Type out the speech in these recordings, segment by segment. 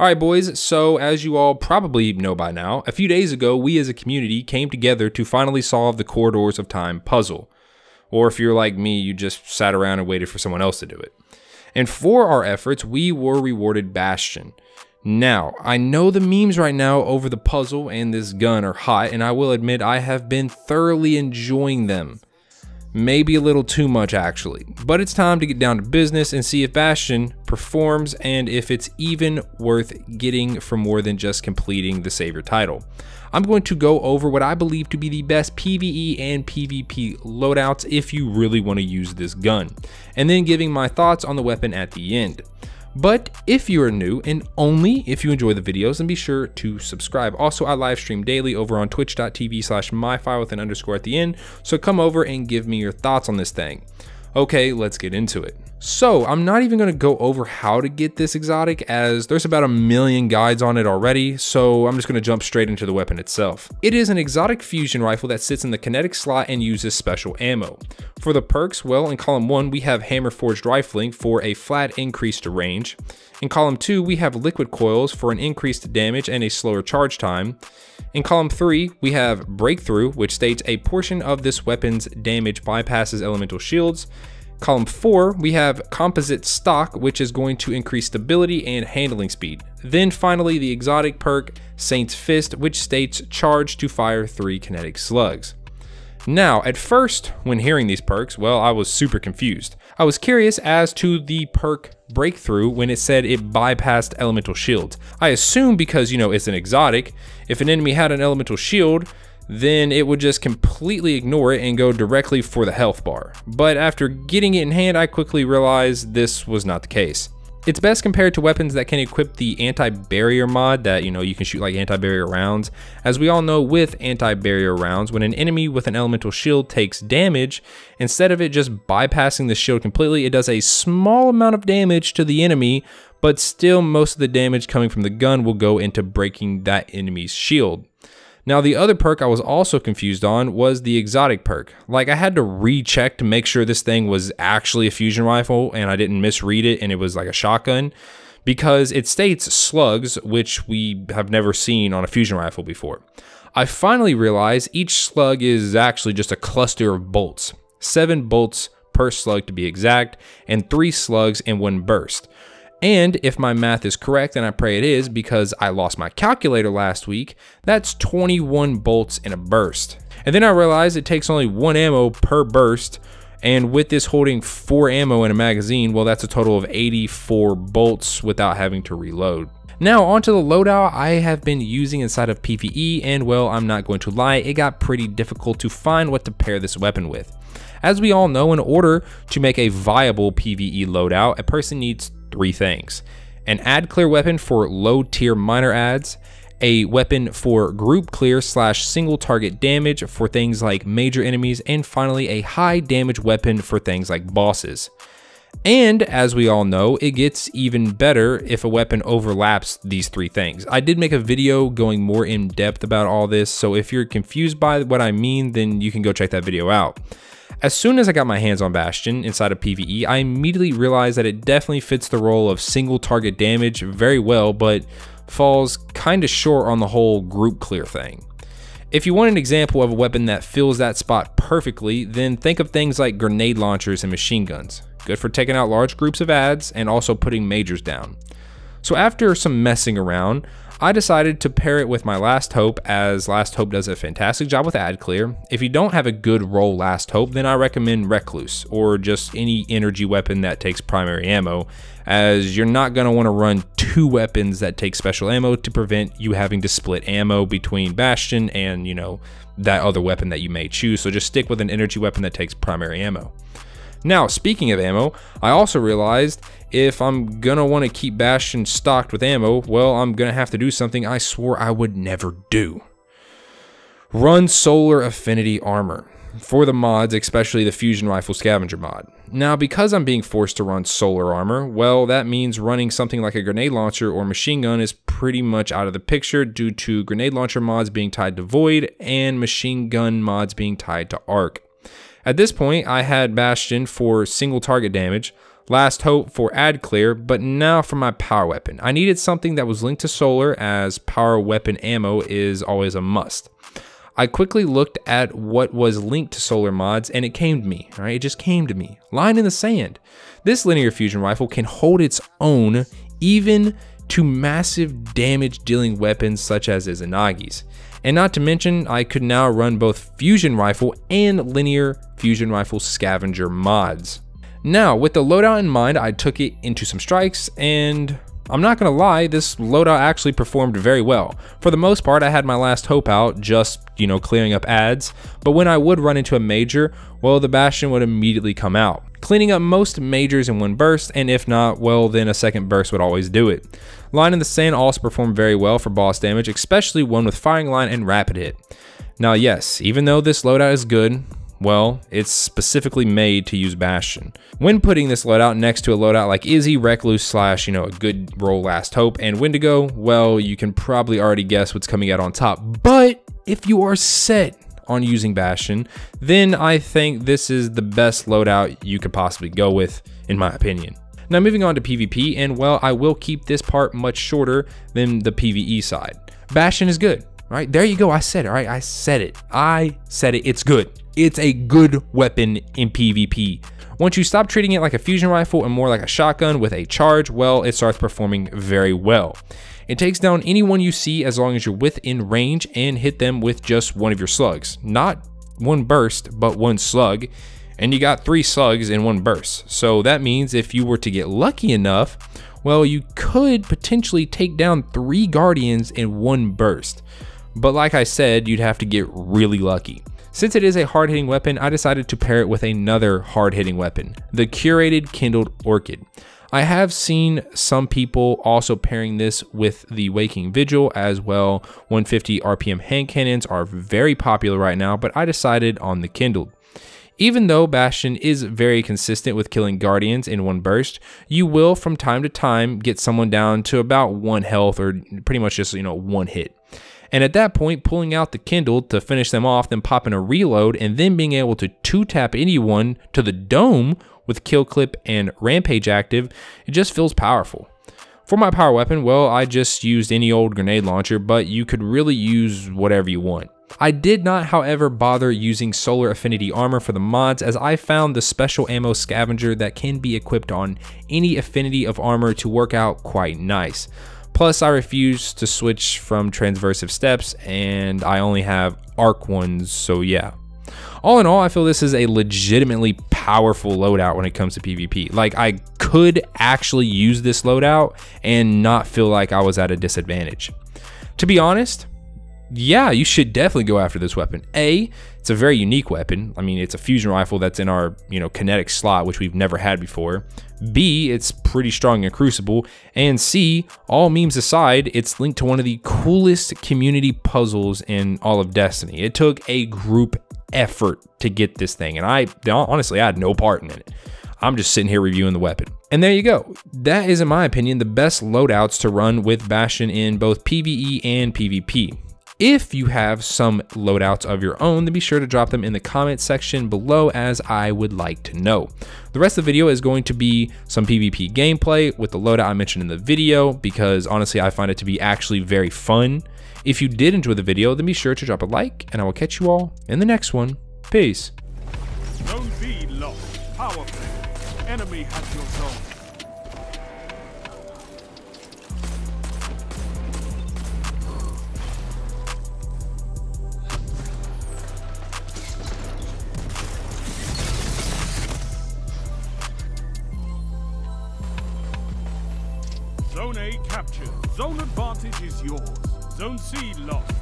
Alright boys, so as you all probably know by now, a few days ago we as a community came together to finally solve the Corridors of Time puzzle. Or if you're like me, you just sat around and waited for someone else to do it. And for our efforts, we were rewarded Bastion. Now, I know the memes right now over the puzzle and this gun are hot, and I will admit I have been thoroughly enjoying them. Maybe a little too much actually, but it's time to get down to business and see if Bastion performs and if it's even worth getting for more than just completing the Savior title. I'm going to go over what I believe to be the best PvE and PvP loadouts if you really want to use this gun, and then giving my thoughts on the weapon at the end. But if you are new, and only if you enjoy the videos, then be sure to subscribe. Also, I live stream daily over on twitch.tv/myfile with an underscore at the end, so come over and give me your thoughts on this thing. Okay, let's get into it. So I'm not even going to go over how to get this exotic, as there's about a million guides on it already, so I'm just going to jump straight into the weapon itself. It is an exotic fusion rifle that sits in the kinetic slot and uses special ammo. For the perks, well, in column 1 we have hammer forged rifling for a flat increase to range. In column 2 we have liquid coils for an increased damage and a slower charge time. In column 3 we have breakthrough, which states a portion of this weapon's damage bypasses elemental shields. Column 4, we have composite stock, which is going to increase stability and handling speed. Then finally, the exotic perk, Saint's Fist, which states charge to fire 3 kinetic slugs. Now, at first, when hearing these perks, well, I was super confused. I was curious as to the perk breakthrough when it said it bypassed elemental shields. I assume because, you know, it's an exotic, if an enemy had an elemental shield, then it would just completely ignore it and go directly for the health bar. But after getting it in hand, I quickly realized this was not the case. It's best compared to weapons that can equip the anti-barrier mod that, you know, you can shoot like anti-barrier rounds. As we all know, with anti-barrier rounds, when an enemy with an elemental shield takes damage, instead of it just bypassing the shield completely, it does a small amount of damage to the enemy, but still most of the damage coming from the gun will go into breaking that enemy's shield. Now, the other perk I was also confused on was the exotic perk. Like, I had to recheck to make sure this thing was actually a fusion rifle and I didn't misread it and it was like a shotgun, because it states slugs, which we have never seen on a fusion rifle before. I finally realized each slug is actually just a cluster of bolts, 7 bolts per slug to be exact, and 3 slugs in 1 burst. And if my math is correct, and I pray it is because I lost my calculator last week, that's 21 bolts in a burst. And then I realized it takes only 1 ammo per burst, and with this holding 4 ammo in a magazine, well, that's a total of 84 bolts without having to reload. Now onto the loadout I have been using inside of PvE, and well, I'm not going to lie, it got pretty difficult to find what to pair this weapon with. As we all know, in order to make a viable PvE loadout, a person needs 3 things: an ad clear weapon for low tier minor ads, a weapon for group clear / single target damage for things like major enemies, and finally a high damage weapon for things like bosses. And as we all know, it gets even better if a weapon overlaps these 3 things. I did make a video going more in depth about all this, so if you're confused by what I mean, then you can go check that video out. As soon as I got my hands on Bastion inside of PvE, I immediately realized that it definitely fits the role of single target damage very well, but falls kind of short on the whole group clear thing. If you want an example of a weapon that fills that spot perfectly, then think of things like grenade launchers and machine guns. Good for taking out large groups of ads and also putting majors down. So after some messing around, I decided to pair it with my Last Hope, as Last Hope does a fantastic job with ad clear. If you don't have a good role Last Hope, then I recommend Recluse or just any energy weapon that takes primary ammo, as you're not going to want to run 2 weapons that take special ammo to prevent you having to split ammo between Bastion and, you know, that other weapon that you may choose. So just stick with an energy weapon that takes primary ammo. Now, speaking of ammo, I also realized if I'm gonna want to keep Bastion stocked with ammo, well, I'm gonna have to do something I swore I would never do: run Solar Affinity Armor for the mods, especially the Fusion Rifle Scavenger mod. Now, because I'm being forced to run Solar Armor, well, that means running something like a grenade launcher or machine gun is pretty much out of the picture due to grenade launcher mods being tied to Void and machine gun mods being tied to Arc. At this point, I had Bastion for single target damage, Last Hope for ad clear, but now for my power weapon. I needed something that was linked to solar, as power weapon ammo is always a must. I quickly looked at what was linked to solar mods, and it came to me, right? It just came to me. Line in the Sand. This linear fusion rifle can hold its own even to massive damage dealing weapons such as Izanagi's. And not to mention, I could now run both fusion rifle and linear fusion rifle scavenger mods. Now, with the loadout in mind, I took it into some strikes, and I'm not gonna lie, this loadout actually performed very well. For the most part, I had my Last Hope out, just, you know, clearing up ads, but when I would run into a major, well, the Bastion would immediately come out, cleaning up most majors in one burst, and if not, well, then a second burst would always do it. Line in the Sand also performed very well for boss damage, especially one with firing line and rapid hit. Now, yes, even though this loadout is good, well, it's specifically made to use Bastion. When putting this loadout next to a loadout like Izzy, Recluse / a good roll Last Hope, and Wendigo, well, you can probably already guess what's coming out on top. But if you are set on using Bastion, then I think this is the best loadout you could possibly go with, in my opinion. Now, moving on to PvP, and well, I will keep this part much shorter than the PvE side. Bastion is good. Right, there you go. I said it. Right, I said it. It's good. It's a good weapon in PvP. Once you stop treating it like a fusion rifle and more like a shotgun with a charge, well, it starts performing very well. It takes down anyone you see as long as you're within range and hit them with just one of your slugs. Not one burst, but one slug. And you got 3 slugs in one burst. So that means if you were to get lucky enough, well, you could potentially take down 3 guardians in one burst. But like I said, you'd have to get really lucky. Since it is a hard-hitting weapon, I decided to pair it with another hard-hitting weapon, the curated Kindled Orchid. I have seen some people also pairing this with the Waking Vigil as well. 150 RPM hand cannons are very popular right now, but I decided on the Kindled. Even though Bastion is very consistent with killing guardians in one burst, you will from time to time get someone down to about 1 health or pretty much just, one hit. And at that point, pulling out the Kindle to finish them off, then popping a reload, and then being able to 2-tap anyone to the dome with Kill Clip and Rampage active, it just feels powerful. For my power weapon, well, I just used any old grenade launcher, but you could really use whatever you want. I did not, however, bother using Solar Affinity Armor for the mods, as I found the special ammo scavenger that can be equipped on any affinity of armor to work out quite nice. Plus, I refuse to switch from Transversive Steps, and I only have arc ones, so yeah. All in all, I feel this is a legitimately powerful loadout when it comes to PvP. Like, I could actually use this loadout and not feel like I was at a disadvantage. To be honest, yeah, you should definitely go after this weapon. A, it's a very unique weapon. I mean, it's a fusion rifle that's in our, kinetic slot, which we've never had before. B, it's pretty strong in Crucible. And C, all memes aside, it's linked to one of the coolest community puzzles in all of Destiny. It took a group effort to get this thing, and honestly, I had no part in it. I'm just sitting here reviewing the weapon. And there you go. That is, in my opinion, the best loadouts to run with Bastion in both PvE and PvP. If you have some loadouts of your own, then be sure to drop them in the comment section below, as I would like to know. The rest of the video is going to be some PvP gameplay with the loadout I mentioned in the video, because honestly, I find it to be actually very fun. If you did enjoy the video, then be sure to drop a like, and I will catch you all in the next one. Peace. Zone B lost. Power play. Enemy has your zone. Zone A captured. Zone advantage is yours. Zone C lost.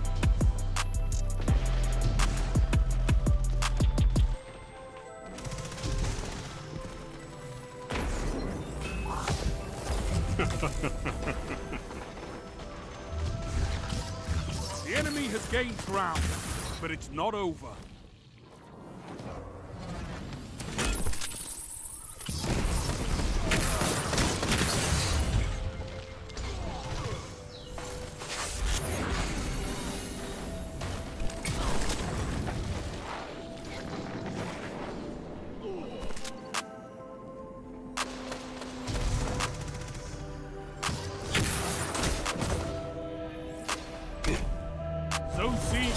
The enemy has gained ground, but it's not over.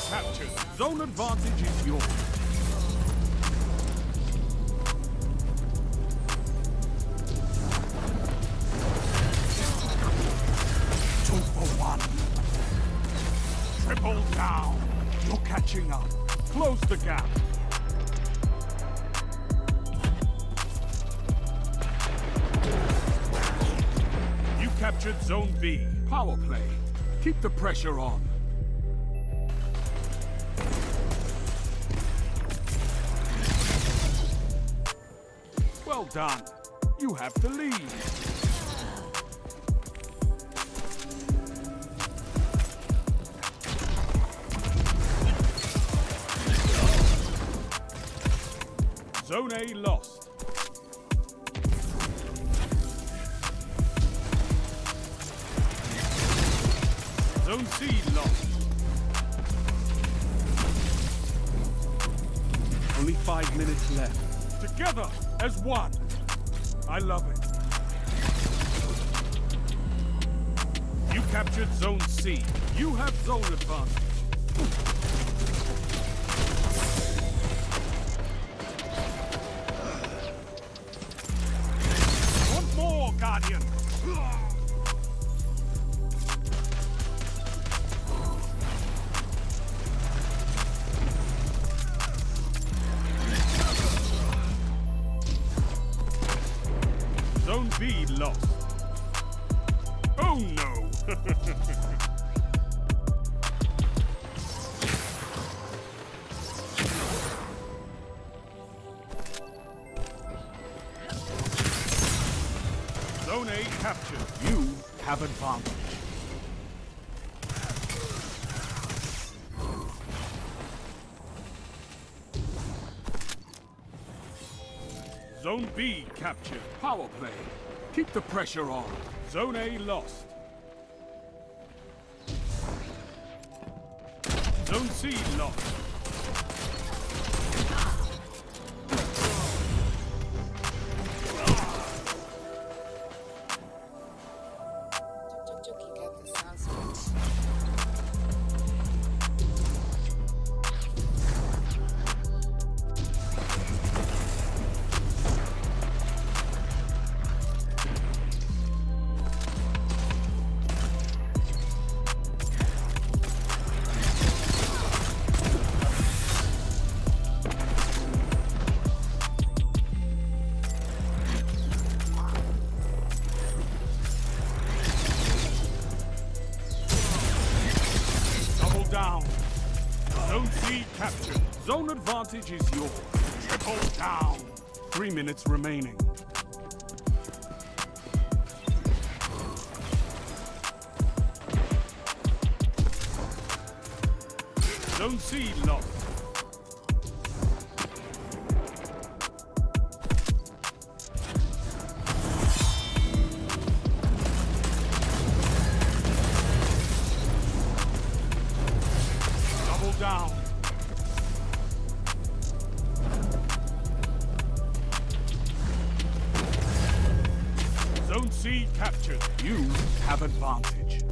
captured. Zone advantage is yours. Up. Close the gap. You captured Zone B. Power play. Keep the pressure on. Well done. You have the lead. Zone A lost. Zone C lost. Only 5 minutes left. Together as one. I love it. You captured Zone C. You have zone advantage. Guardian. Zone B lost. Oh no. Captured. You have advantage. Zone B captured. Power play. Keep the pressure on. Zone A lost. Zone C lost. Zone advantage is yours. Triple down. 3 minutes remaining. Zone C lost. Double down. Zone C captured. You have advantage.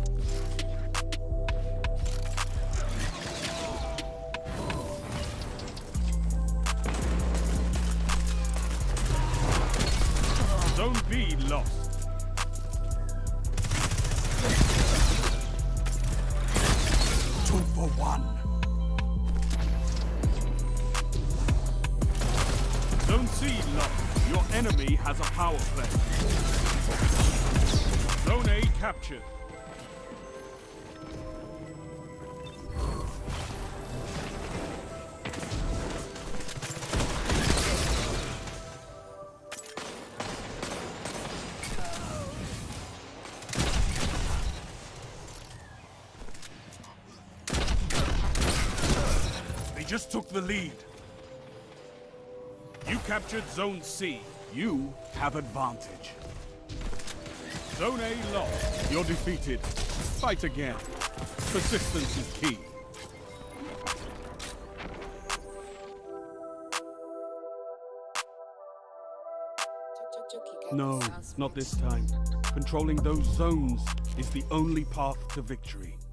Zone B lost. Two for one. Zone C lost. Your enemy has a power play. Zone A captured. They just took the lead. You captured Zone C. You have advantage. Zone A lost. You're defeated. Fight again. Persistence is key. No, not this time. Controlling those zones is the only path to victory.